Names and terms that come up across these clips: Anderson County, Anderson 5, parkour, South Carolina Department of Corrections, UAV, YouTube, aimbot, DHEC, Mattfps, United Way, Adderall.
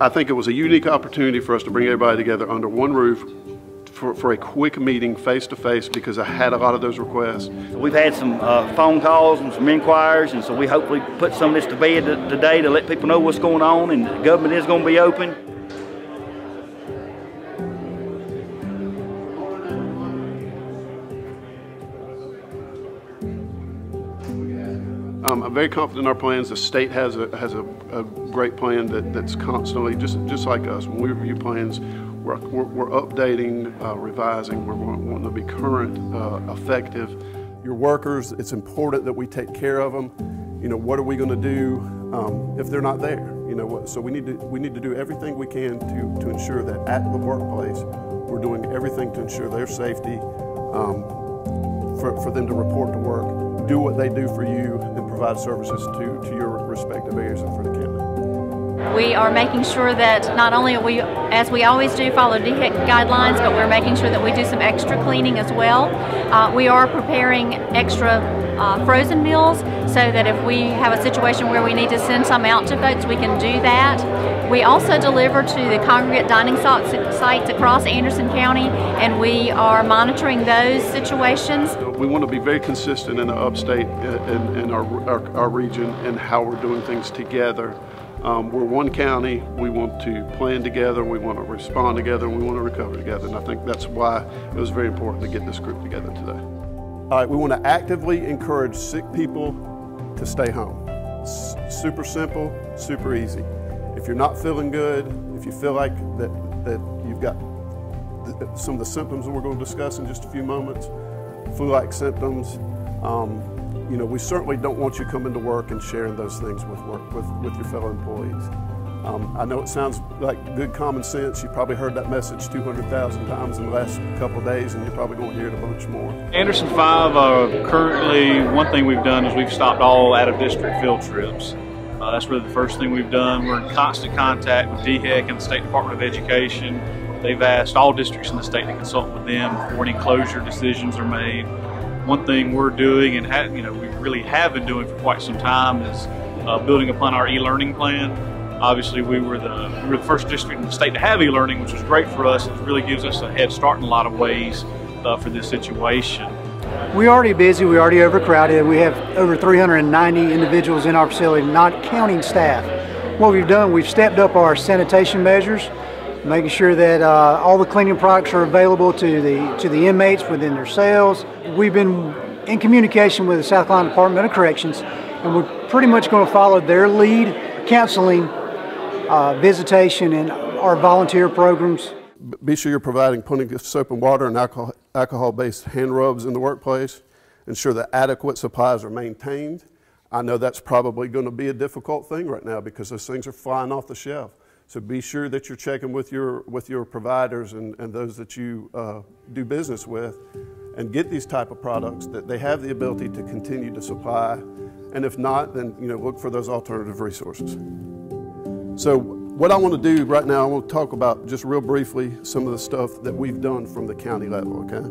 I think it was a unique opportunity for us to bring everybody together under one roof for a quick meeting face-to-face, because I had a lot of those requests. We've had some phone calls and some inquiries, and so we hopefully put some of this to bed today to let people know what's going on, and the government is going to be open. I'm very confident in our plans. The state has a great plan that's constantly, just like us, when we review plans, we're updating, revising, we're wanting to be current, effective. Your workers, it's important that we take care of them. You know, what are we going to do if they're not there? You know, so we need to do everything we can to ensure that at the workplace, we're doing everything to ensure their safety, for them to report to work. Do what they do for you and provide services to your respective areas and for the county. We are making sure that not only are we, as we always do, follow DHEC guidelines, but we're making sure that we do some extra cleaning as well. We are preparing extra frozen meals, so that if we have a situation where we need to send some out to folks, we can do that. We also deliver to the congregate dining sites across Anderson County, and we are monitoring those situations. We want to be very consistent in the upstate and our region and how we're doing things together. We're one county. We want to plan together, we want to respond together, and we want to recover together. And I think that's why it was very important to get this group together today. All right, we want to actively encourage sick people to stay home. It's super simple, super easy. If you're not feeling good, if you feel like that you've got some of the symptoms that we're going to discuss in just a few moments, flu-like symptoms, you know, we certainly don't want you coming to work and sharing those things with your fellow employees. I know it sounds like good common sense. You probably heard that message 200,000 times in the last couple of days, and you're probably going to hear it a bunch more. Anderson 5, currently, one thing we've done is we've stopped all out-of-district field trips. That's really the first thing we've done. We're in constant contact with DHEC and the State Department of Education. They've asked all districts in the state to consult with them before any closure decisions are made. One thing we're doing, and you know, we really have been doing for quite some time, is building upon our e-learning plan. Obviously, we were the first district in the state to have e-learning, which was great for us. It really gives us a head start in a lot of ways for this situation. We're already busy, we're already overcrowded. We have over 390 individuals in our facility, not counting staff. What we've done, we've stepped up our sanitation measures, making sure that all the cleaning products are available to the inmates within their cells. We've been in communication with the South Carolina Department of Corrections, and we're pretty much going to follow their lead, counseling, visitation, and our volunteer programs. Be sure you're providing plenty of soap and water and alcohol-based hand rubs in the workplace. Ensure that adequate supplies are maintained. I know that's probably going to be a difficult thing right now because those things are flying off the shelf. So be sure that you're checking with your providers and those that you do business with, and get these type of products that they have the ability to continue to supply. And if not, then you know, look for those alternative resources. So what I want to do right now, I want to talk about just real briefly some of the stuff that we've done from the county level, okay?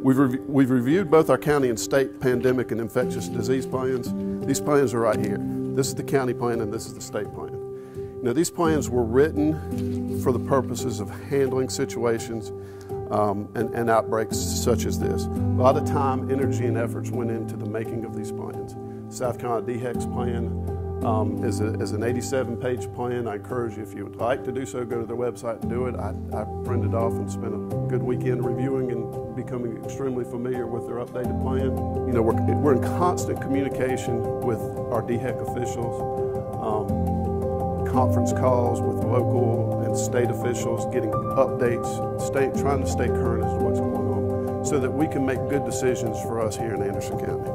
We've reviewed both our county and state pandemic and infectious disease plans. These plans are right here. This is the county plan and this is the state plan. Now, these plans were written for the purposes of handling situations and outbreaks such as this. A lot of time, energy, and efforts went into the making of these plans. South Carolina DHEC's plan is an 87-page plan. I encourage you, if you would like to do so, go to their website and do it. I printed off and spent a good weekend reviewing and becoming extremely familiar with their updated plan. You know, we're in constant communication with our DHEC officials, conference calls with local and state officials, getting updates, trying to stay current as to what's going on, so that we can make good decisions for us here in Anderson County.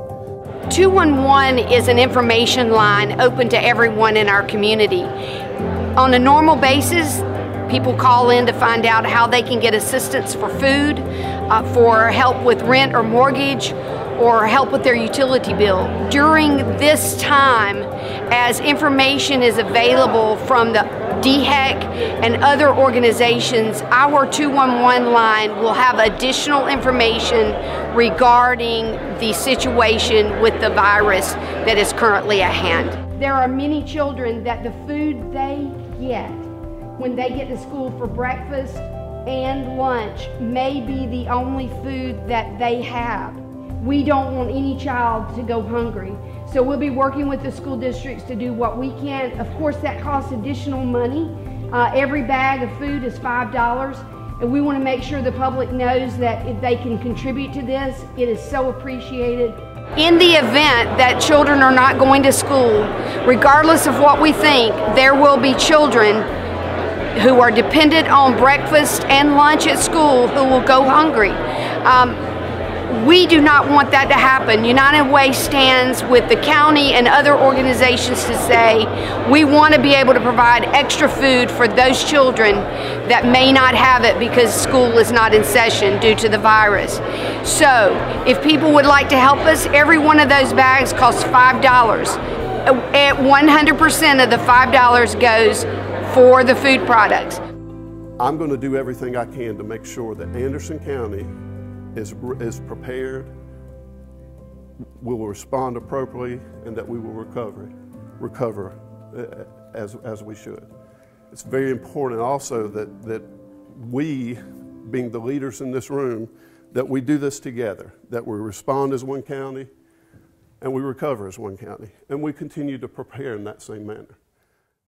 211 is an information line open to everyone in our community. On a normal basis, people call in to find out how they can get assistance for food, for help with rent or mortgage, or help with their utility bill. During this time, as information is available from the DHEC and other organizations, our 211 line will have additional information regarding the situation with the virus that is currently at hand. There are many children that the food they get when they get to school for breakfast and lunch may be the only food that they have. We don't want any child to go hungry. So we'll be working with the school districts to do what we can. Of course, that costs additional money. Every bag of food is $5, and we want to make sure the public knows that if they can contribute to this, it is so appreciated. In the event that children are not going to school, regardless of what we think, there will be children who are dependent on breakfast and lunch at school who will go hungry. We do not want that to happen. United Way stands with the county and other organizations to say we want to be able to provide extra food for those children that may not have it because school is not in session due to the virus. So if people would like to help us, every one of those bags costs $5. 100% of the $5 goes for the food products. I'm going to do everything I can to make sure that Anderson County is prepared, will respond appropriately, and that we will recover as we should. It's very important also that we, being the leaders in this room, that we do this together, that we respond as one county and we recover as one county, and we continue to prepare in that same manner.